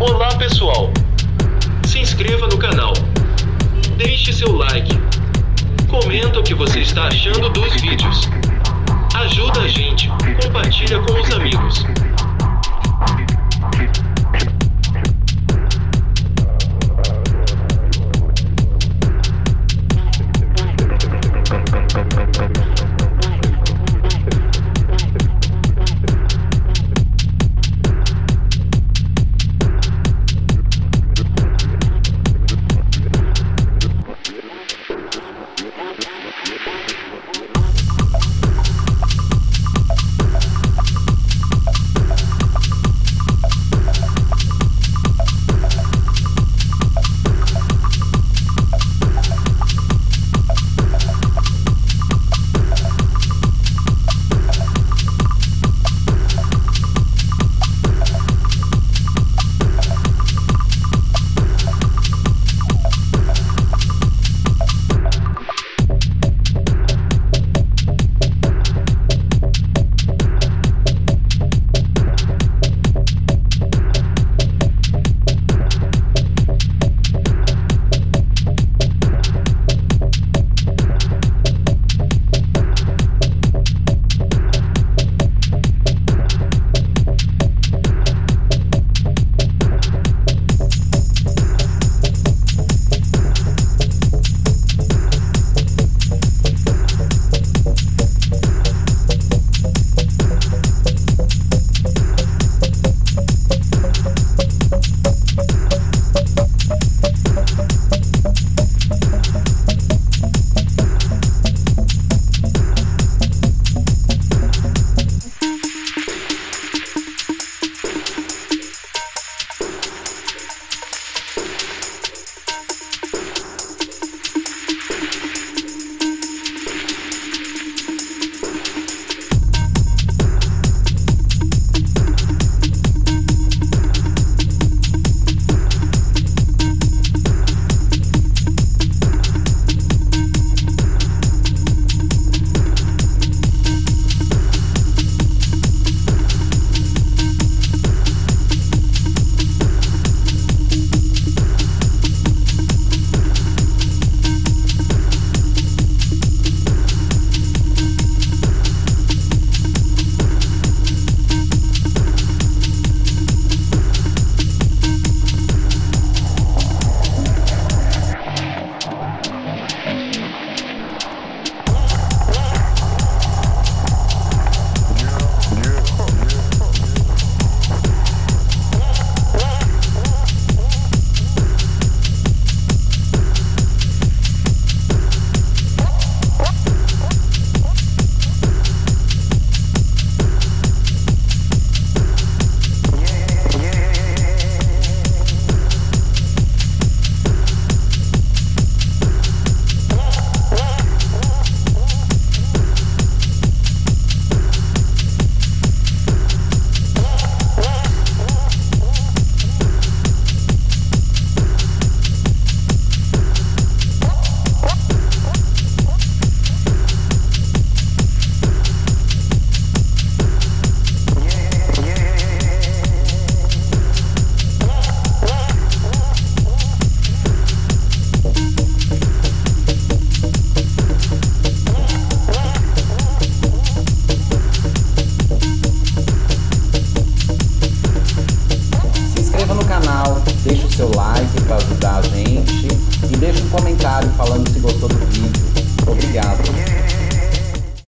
Olá pessoal, se inscreva no canal, deixe seu like, comenta o que você está achando dos vídeos, ajuda a gente, compartilha com os amigos. Seu like para ajudar a gente e deixa um comentário falando se gostou do vídeo.